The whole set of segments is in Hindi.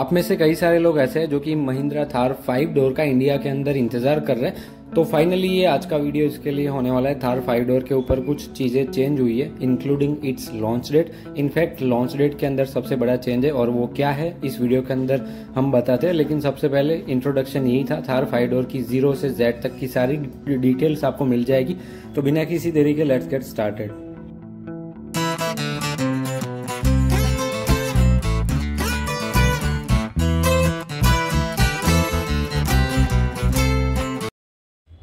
आप में से कई सारे लोग ऐसे हैं जो कि महिंद्रा थार 5 डोर का इंडिया के अंदर इंतजार कर रहे हैं, तो फाइनली ये आज का वीडियो इसके लिए होने वाला है। थार 5 डोर के ऊपर कुछ चीजें चेंज हुई है including its launch date. In fact launch date के अंदर सबसे बड़ा चेंज है और वो क्या है इस वीडियो के अंदर हम बताते हैं, लेकिन सबसे पहले इंट्रोडक्शन यही था। थार 5 डोर की 0 से Z तक की सारी डिटेल्स आपको मिल जाएगी, तो बिना किसी देरी के लेट्स गेट स्टार्टेड।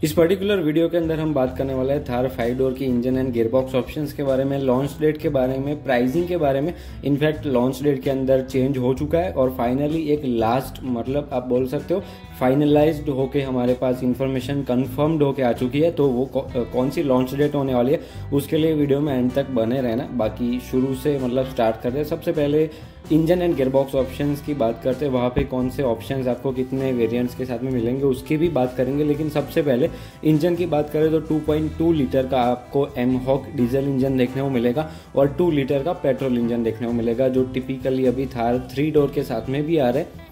इस पर्टिकुलर वीडियो के अंदर हम बात करने वाले हैं थार 5 डोर की इंजन एंड गियरबॉक्स ऑप्शंस के बारे में, लॉन्च डेट के बारे में, प्राइसिंग के बारे में। इनफैक्ट लॉन्च डेट के अंदर चेंज हो चुका है और फाइनली एक लास्ट मतलब आप बोल सकते हो फाइनलाइज्ड होके हमारे पास इन्फॉर्मेशन कंफर्म्ड होके आ चुकी है। तो वो कौन सी लॉन्च डेट होने वाली है उसके लिए वीडियो में एंड तक बने रहना। बाकी शुरू से मतलब स्टार्ट करते हैं। सबसे पहले इंजन एंड गियरबॉक्स ऑप्शंस की बात करते हैं, वहाँ पे कौन से ऑप्शंस आपको कितने वेरिएंट्स के साथ में मिलेंगे उसकी भी बात करेंगे। लेकिन सबसे पहले इंजन की बात करें तो 2.2 लीटर का आपको एम हॉक डीजल इंजन देखने को मिलेगा और 2 लीटर का पेट्रोल इंजन देखने को मिलेगा, जो टिपिकली अभी थार 3 डोर के साथ में भी आ रहा है।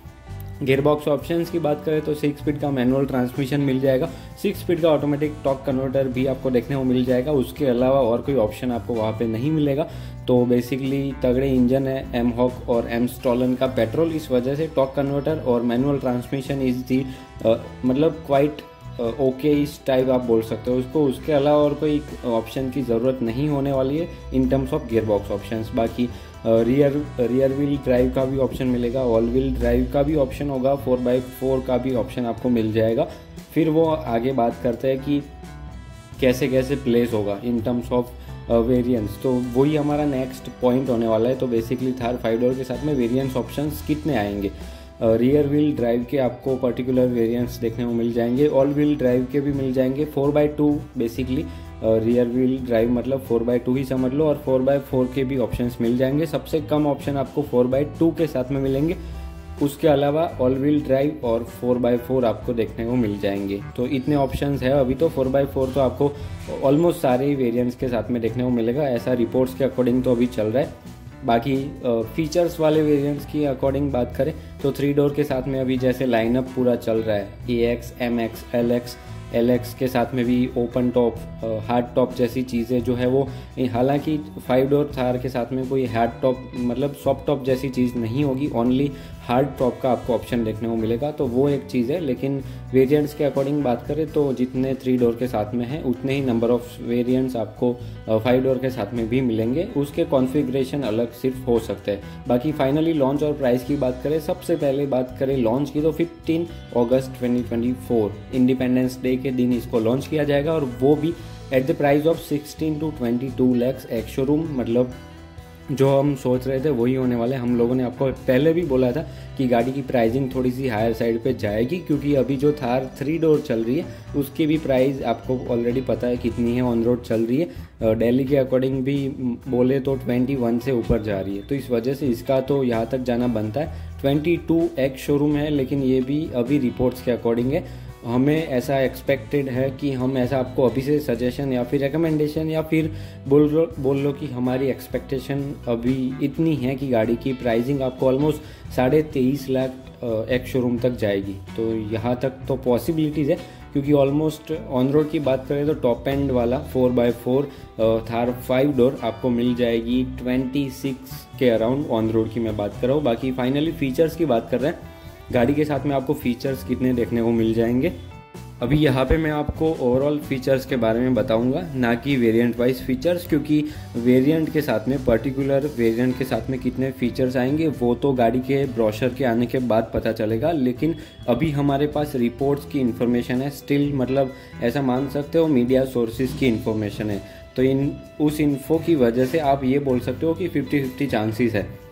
गियरबॉक्स ऑप्शंस की बात करें तो 6 स्पीड का मैनुअल ट्रांसमिशन मिल जाएगा, 6 स्पीड का ऑटोमेटिक टॉर्क कन्वर्टर भी आपको देखने को मिल जाएगा। उसके अलावा और कोई ऑप्शन आपको वहाँ पे नहीं मिलेगा। तो बेसिकली तगड़े इंजन है एम हॉक और एम स्टॉलन का पेट्रोल, इस वजह से टॉर्क कन्वर्टर और मैनुअल ट्रांसमिशन इज़ दी मतलब क्वाइट ओके इस टाइप आप बोल सकते हो उसको। उसके अलावा और कोई ऑप्शन की ज़रूरत नहीं होने वाली है in terms of gearbox options. बाकी रियर व्हील ड्राइव का भी ऑप्शन मिलेगा, ऑल व्हील ड्राइव का भी ऑप्शन होगा, 4x4 का भी ऑप्शन आपको मिल जाएगा। फिर वो आगे बात करते हैं कि कैसे कैसे प्लेस होगा इन टर्म्स ऑफ वेरिएंट्स, तो वही हमारा नेक्स्ट पॉइंट होने वाला है। तो बेसिकली थार 5 डोर के साथ में वेरिएंट्स ऑप्शंस कितने आएंगे, रियर व्हील ड्राइव के आपको पर्टिकुलर वेरिएंट्स देखने को मिल जाएंगे, ऑल व्हील ड्राइव के भी मिल जाएंगे। 4x2 basically rear wheel drive मतलब 4x2 ही समझ लो, और 4x4 के भी ऑप्शंस मिल जाएंगे। सबसे कम ऑप्शन आपको 4x2 के साथ में मिलेंगे, उसके अलावा ऑल व्हील ड्राइव और 4x4 आपको देखने को मिल जाएंगे। तो इतने ऑप्शंस है अभी। तो 4x4 तो आपको ऑलमोस्ट सारे ही वेरियंट्स के साथ में देखने को मिलेगा, ऐसा रिपोर्ट्स के अकॉर्डिंग तो अभी चल रहा है। बाकी फीचर्स वाले वेरिएंट्स की अकॉर्डिंग बात करें तो 3 डोर के साथ में अभी जैसे लाइनअप पूरा चल रहा है, AX, MX, LX के साथ में भी ओपन टॉप हार्ड टॉप जैसी चीज़ें जो है वो, हालांकि 5 डोर थार के साथ में कोई हार्ड टॉप मतलब सॉफ्ट टॉप जैसी चीज़ नहीं होगी, ओनली हार्ड टॉप का आपको ऑप्शन देखने को मिलेगा। तो वो एक चीज़ है। लेकिन वेरिएंट्स के अकॉर्डिंग बात करें तो जितने 3 डोर के साथ में हैं उतने ही नंबर ऑफ वेरिएंट्स आपको 5 डोर के साथ में भी मिलेंगे, उसके कॉन्फ़िगरेशन अलग सिर्फ हो सकते हैं। बाकी फाइनली लॉन्च और प्राइस की बात करें, सबसे पहले बात करें लॉन्च की तो 15 अगस्त 2024 इंडिपेंडेंस डे के दिन इसको लॉन्च किया जाएगा और वो भी at the price of 16 to 22 lakhs ex showroom. मतलब जो हम सोच रहे थे वही होने वाले। हम लोगों ने आपको पहले भी बोला था कि गाड़ी की प्राइसिंग थोड़ी सी हायर साइड पे जाएगी, क्योंकि अभी जो थार 3 डोर चल रही है उसकी भी प्राइस आपको ऑलरेडी पता है कितनी है, ऑन रोड चल रही है, दिल्ली के अकॉर्डिंग भी बोले तो 21 से ऊपर जा रही है। तो इस वजह से इसका तो यहाँ तक जाना बनता है। 22 एक्स शोरूम है, लेकिन ये भी अभी रिपोर्ट्स के अकॉर्डिंग है। हमें ऐसा एक्सपेक्टेड है कि हम ऐसा आपको अभी से सजेशन या फिर रिकमेंडेशन या फिर बोल लो कि हमारी एक्सपेक्टेशन अभी इतनी है कि गाड़ी की प्राइसिंग आपको ऑलमोस्ट 23.5 लाख एक्स शोरूम तक जाएगी। तो यहाँ तक तो पॉसिबिलिटीज़ है, क्योंकि ऑलमोस्ट ऑन रोड की बात करें तो टॉप एंड वाला 4x4 थार 5 डोर आपको मिल जाएगी 26 के अराउंड, ऑन रोड की मैं बात कर रहा हूँ। बाकी फाइनली फ़ीचर्स की बात कर रहे हैं, गाड़ी के साथ में आपको फीचर्स कितने देखने को मिल जाएंगे। अभी यहाँ पे मैं आपको ओवरऑल फीचर्स के बारे में बताऊंगा, ना कि वेरिएंट वाइज फीचर्स, क्योंकि वेरिएंट के साथ में पर्टिकुलर वेरिएंट के साथ में कितने फीचर्स आएंगे वो तो गाड़ी के ब्रोशर के आने के बाद पता चलेगा। लेकिन अभी हमारे पास रिपोर्ट्स की इन्फॉर्मेशन है स्टिल, मतलब ऐसा मान सकते हो मीडिया सोर्सेज की इन्फॉर्मेशन है। तो उस इन्फो की वजह से आप ये बोल सकते हो कि 50-50 चांसेस है।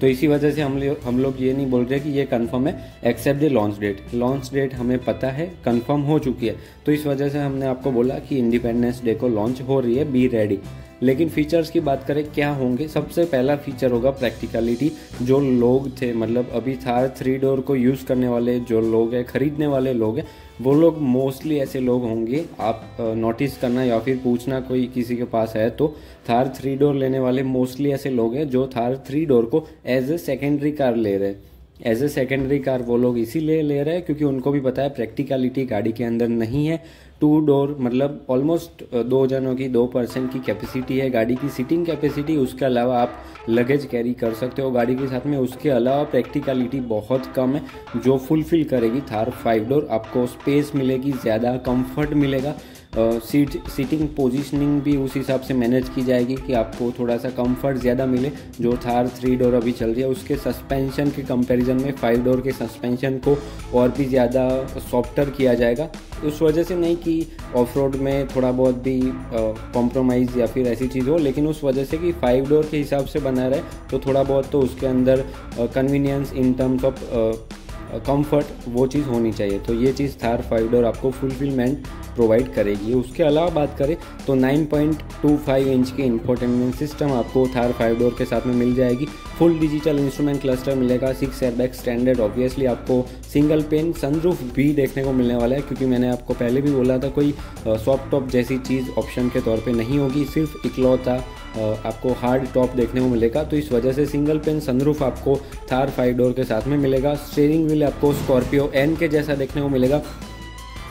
तो इसी वजह से हम लोग ये नहीं बोल रहे कि ये कंफर्म है, एक्सेप्ट द लॉन्च डेट हमें पता है कंफर्म हो चुकी है। तो इस वजह से हमने आपको बोला कि इंडिपेंडेंस डे को लॉन्च हो रही है, बी रेडी। लेकिन फीचर्स की बात करें क्या होंगे, सबसे पहला फीचर होगा प्रैक्टिकलिटी। जो लोग थे मतलब अभी थार 3 डोर को यूज़ करने वाले जो लोग हैं, खरीदने वाले लोग हैं, वो लोग मोस्टली ऐसे लोग होंगे। आप नोटिस करना या फिर पूछना कोई किसी के पास है तो थार 3 डोर लेने वाले मोस्टली ऐसे लोग हैं जो थार 3 डोर को एज ए सेकेंडरी कार ले रहे हैं। एज ए सेकेंडरी कार वो लोग इसीलिए ले रहे हैं क्योंकि उनको भी पता है प्रैक्टिकलिटी गाड़ी के अंदर नहीं है। टू डोर मतलब ऑलमोस्ट दो जनों की 2% की कैपेसिटी है गाड़ी की सीटिंग कैपेसिटी। उसके अलावा आप लगेज कैरी कर सकते हो गाड़ी के साथ में। उसके अलावा प्रैक्टिकलिटी बहुत कम है जो फुलफिल करेगी थार 5 डोर। आपको स्पेस मिलेगी, ज़्यादा कंफर्ट मिलेगा, सीटिंग पोजीशनिंग भी उस हिसाब से मैनेज की जाएगी कि आपको थोड़ा सा कंफर्ट ज़्यादा मिले। जो थार 3 डोर अभी चल रही है उसके सस्पेंशन के कंपैरिजन में 5 डोर के सस्पेंशन को और भी ज़्यादा सॉफ्टर किया जाएगा। उस वजह से नहीं कि ऑफ रोड में थोड़ा बहुत भी कॉम्प्रोमाइज़ या फिर ऐसी चीज़ हो, लेकिन उस वजह से कि 5 डोर के हिसाब से बना रहे तो थोड़ा बहुत तो उसके अंदर convenience in terms of comfort वो चीज़ होनी चाहिए। तो ये चीज़ थार 5 डोर आपको फुलफिलमेंट प्रोवाइड करेगी। उसके अलावा बात करें तो 9.25 इंच की इंफोटेनमेंट सिस्टम आपको थार 5 डोर के साथ में मिल जाएगी। फुल डिजिटल इंस्ट्रूमेंट क्लस्टर मिलेगा, 6 एयरबैग स्टैंडर्ड। ऑब्वियसली आपको सिंगल पेन सनरूफ भी देखने को मिलने वाला है क्योंकि मैंने आपको पहले भी बोला था कोई सॉफ्ट टॉप जैसी चीज़ ऑप्शन के तौर पे नहीं होगी, सिर्फ इकलौता आपको हार्ड टॉप देखने को मिलेगा। तो इस वजह से सिंगल पेन सनरूफ आपको थार 5 डोर के साथ में मिलेगा। स्टीयरिंग व्हील आपको स्कॉर्पियो एन के जैसा देखने को मिलेगा।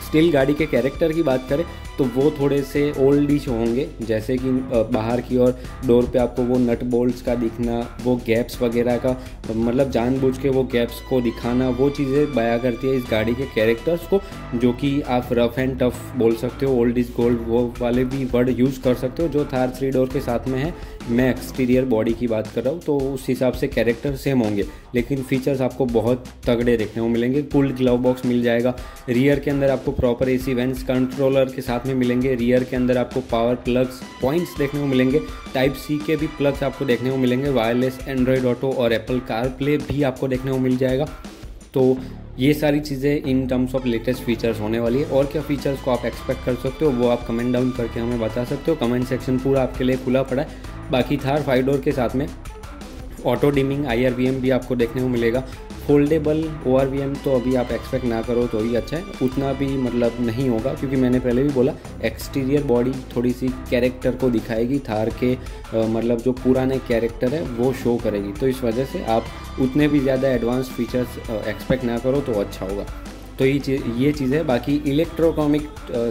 स्टिल गाड़ी के कैरेक्टर की बात करें तो वो थोड़े से ओल्डिश होंगे, जैसे कि बाहर की ओर डोर पे आपको वो नट बोल्ट्स का दिखना, वो गैप्स वगैरह का मतलब जानबूझ के वो गैप्स को दिखाना, वो चीज़ें बयां करती है इस गाड़ी के कैरेक्टर्स को, जो कि आप रफ़ एंड टफ बोल सकते हो, ओल्ड इज गोल्ड वो वाले भी वर्ड यूज़ कर सकते हो जो थार 3 डोर के साथ में है। मैं एक्सटीरियर बॉडी की बात कर रहा हूँ तो उस हिसाब से कैरेक्टर सेम होंगे, लेकिन फीचर्स आपको बहुत तगड़े देखने को मिलेंगे। कूल्ड ग्लव बॉक्स मिल जाएगा। रियर के अंदर आपको प्रॉपर एसी वेंट्स कंट्रोलर के साथ में मिलेंगे। रियर के अंदर आपको पावर प्लग्स पॉइंट्स देखने को मिलेंगे। टाइप C के भी प्लग्स आपको देखने को मिलेंगे। वायरलेस एंड्रॉयड ऑटो और एप्पल कारप्ले भी आपको देखने को मिल जाएगा। तो ये सारी चीज़ें in terms of latest features होने वाली है। और क्या फीचर्स को आप एक्सपेक्ट कर सकते हो वो आप कमेंट डाउन करके हमें बता सकते हो। कमेंट सेक्शन पूरा आपके लिए खुला पड़ा है। बाकी थार 5 डोर के साथ में ऑटो डिमिंग IRVM भी आपको देखने को मिलेगा। फोल्डेबल ORVM तो अभी आप एक्सपेक्ट ना करो तो ही अच्छा है, उतना भी मतलब नहीं होगा क्योंकि मैंने पहले भी बोला एक्सटीरियर बॉडी थोड़ी सी कैरेक्टर को दिखाएगी थार के, मतलब जो पुराने कैरेक्टर है वो शो करेगी। तो इस वजह से आप उतने भी ज़्यादा एडवांस फीचर्स एक्सपेक्ट ना करो तो अच्छा होगा। तो ये चीज़ है। बाकी इलेक्ट्रोकॉमिक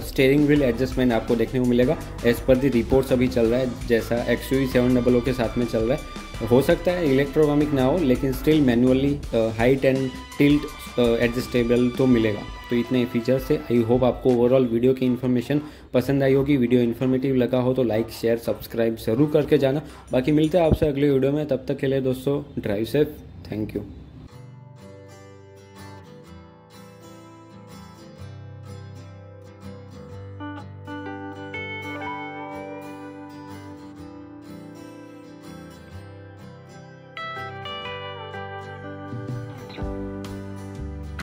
स्टीयरिंग व्हील एडजस्टमेंट आपको देखने को मिलेगा। एज पर द रिपोर्ट्स अभी चल रहा है जैसा XUV700 के साथ में चल रहा है, हो सकता है इलेक्ट्रोकॉमिक ना हो लेकिन still manually height and tilt adjustable तो मिलेगा। तो इतने फीचर्स से आई होप आपको ओवरऑल वीडियो की इन्फॉर्मेशन पसंद आई होगी। वीडियो इन्फॉर्मेटिव लगा हो तो लाइक शेयर सब्सक्राइब ज़रूर करके जाना। बाकी मिलते हैं आपसे अगले वीडियो में, तब तक के लिए दोस्तों ड्राइव सेफ। Thank you.